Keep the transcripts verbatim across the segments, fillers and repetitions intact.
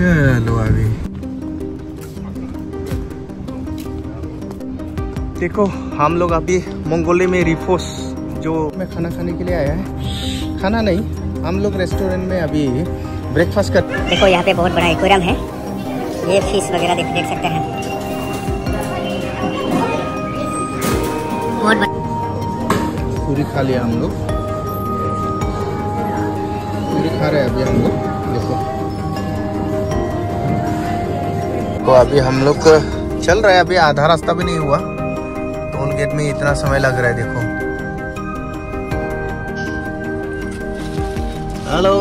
चलो अभी देखो हम लोग अभी मंगोलिया में रिपोज जो मैं खाना खाने के लिए आया है, खाना नहीं हम लोग रेस्टोरेंट में अभी ब्रेकफास्ट कर। देखो यहाँ पे बहुत बड़ा एक्वेरियम है, ये फिश वगैरह देख देख सकते हैं। पूरी खा लिया हम लोग, पूरी खा रहे हैं अभी हम लोग। देखो तो अभी हम लोग चल रहे हैं, अभी आधा रास्ता भी नहीं हुआ टोल गेट में इतना समय लग रहा है। देखो हेलो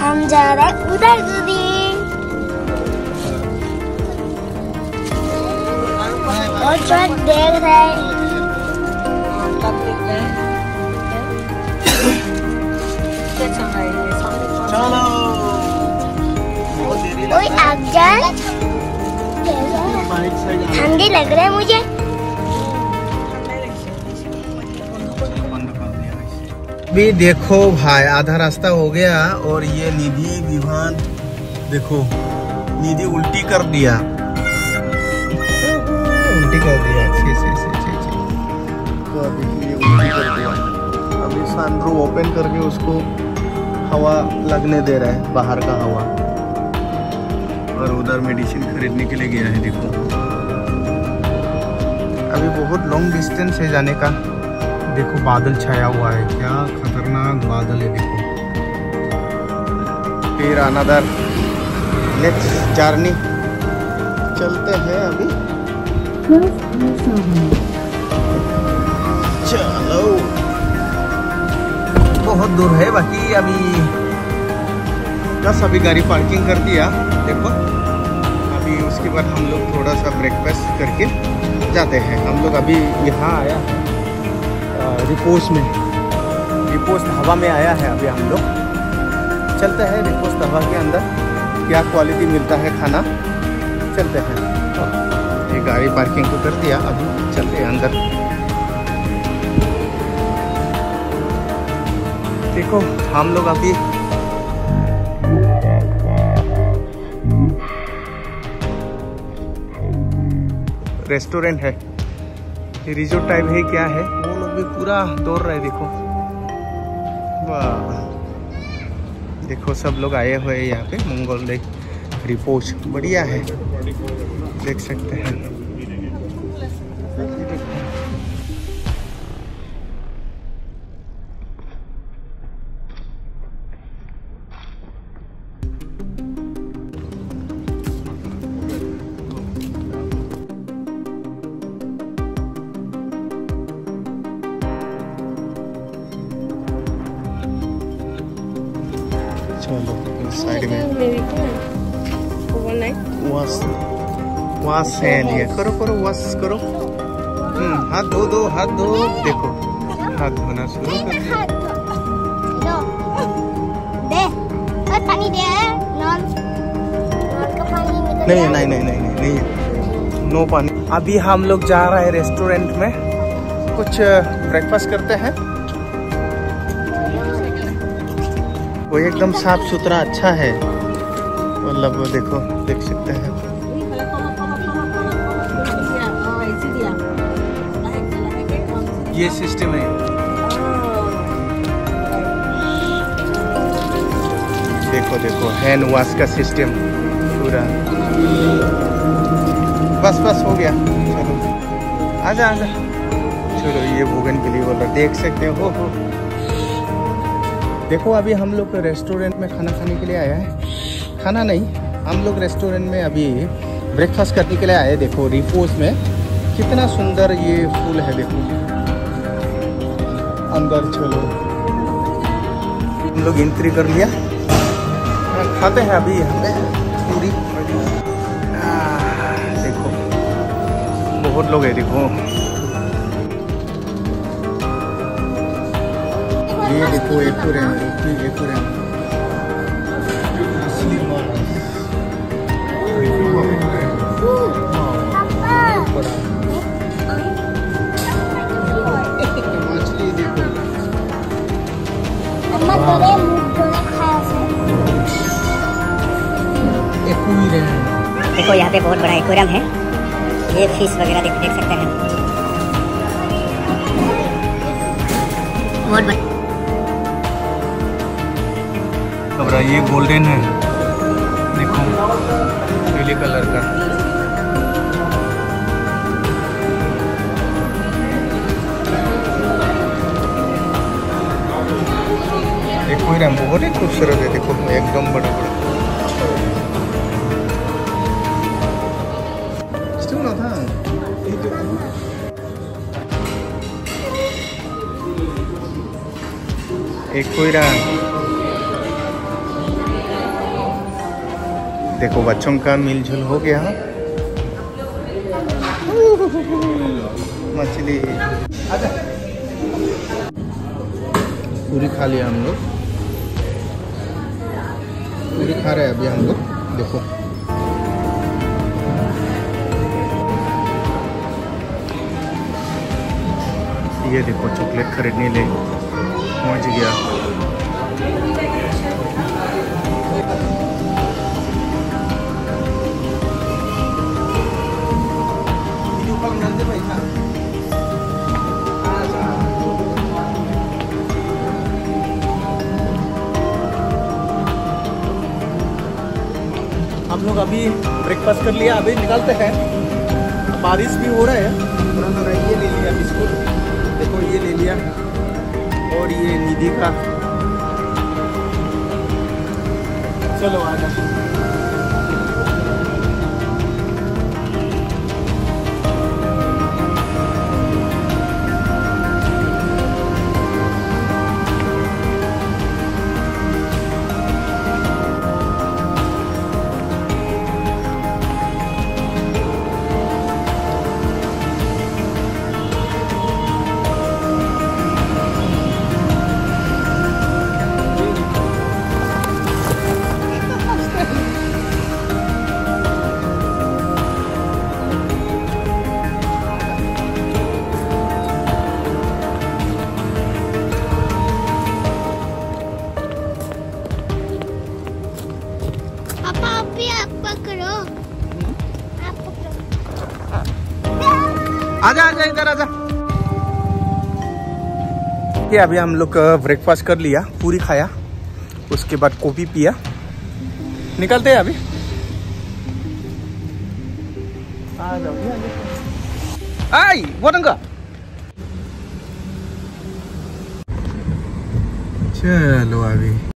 हम जा रहे हैं उधर दीदी। और बहुत देर है चलो। ओए अफजल ठंडी लग रहा है मुझे। भी देखो भाई आधा रास्ता हो गया और ये निधि विवान देखो, निधि उल्टी कर दिया, उल्टी कर दिया अच्छे से तो अभी ये उल्टी कर दिया। अभी सनरूफ ओपन करके उसको हवा लगने दे रहा है, बाहर का हवा। और उधर मेडिसिन खरीदने के लिए गया है। देखो अभी बहुत लॉन्ग डिस्टेंस है जाने का। देखो बादल छाया हुआ है, क्या खतरनाक बादल है। देखो फिर अनदर नेक्स्ट जर्नी चलते हैं अभी। चलो बहुत दूर है बाकी अभी बस। अभी गाड़ी पार्किंग कर दिया देखो। अभी उसके बाद हम लोग थोड़ा सा ब्रेकफास्ट करके जाते हैं। हम लोग अभी यहाँ आया है रिपोज में, रिपोज ढाबा में आया है अभी हम लोग। चलते हैं रिपोज ढाबा के अंदर क्या क्वालिटी मिलता है खाना, चलते हैं। ये गाड़ी पार्किंग तो कर दिया, अभी चलते हैं अंदर। देखो हम लोग अभी रेस्टोरेंट है, रिजॉर्ट टाइप है क्या है। वो लोग भी पूरा दौड़ रहे देखो। वाह देखो सब लोग आए हुए हैं यहाँ पे मंगलदोई रिपोज, बढ़िया है देख सकते हैं। साइड में वाश वाश है, लिया करो करो वाश करो। हम्म हाथ धो दो, हाथ धो। देखो हाथ धोना शुरू कर दो। दे और पानी दे, नॉन नॉन का पानी नहीं नहीं नहीं नहीं नहीं नो पानी। अभी हम लोग जा रहे हैं रेस्टोरेंट में, कुछ ब्रेकफास्ट करते हैं। वो एकदम साफ सुथरा अच्छा है, मतलब वो देखो देख सकते हैं। ये सिस्टम है देखो, देखो हैंड वॉश का सिस्टम पूरा। बस बस हो गया, चलो आजा आजा। चलो ये भोगन के लिए बोला देख सकते हो। हो देखो अभी हम लोग रेस्टोरेंट में खाना खाने के लिए आया है, खाना नहीं हम लोग रेस्टोरेंट में अभी ब्रेकफास्ट करने के लिए आए। देखो रिपोज में कितना सुंदर ये फूल है देखो अंदर। चलो हम लोग एंट्री कर लिया, खाते हैं अभी यहाँ पे पूरी। देखो बहुत लोग है देखो। ये देखो एक अम्मा तेरे मुंह धोने खाया से एकूरी रे। देखो यहाँ पे बहुत बड़ा एक्वेरियम है, ये फिश वगैरह देख देख सकते हैं। बहुत बड़ा, ये गोल्डन है, देखो पीले कलर का। एक्वेरियम बहुत ही खूबसूरत है, देखो एकदम बड़ा बड़ा। देखो बच्चों का मिलजुल हो गया मछली। पूरी खा लिया हम लोग, पूरी खा रहे हैं अभी हम लोग। देखो ये देखो चॉकलेट खरीदने ले पहुंच गया। हम लोग अभी ब्रेकफास्ट कर लिया, अभी निकलते हैं। बारिश भी हो रहा है। ये ले लिया बिस्कुट, देखो ये ले लिया, और ये निधि का। चलो आजा। आजा आजा इधर आजा। ये अभी हम लोग ब्रेकफास्ट कर लिया, पूरी खाया, उसके बाद कॉफी पिया। निकलते हैं अभी। आई वो दंगा। चलो अभी।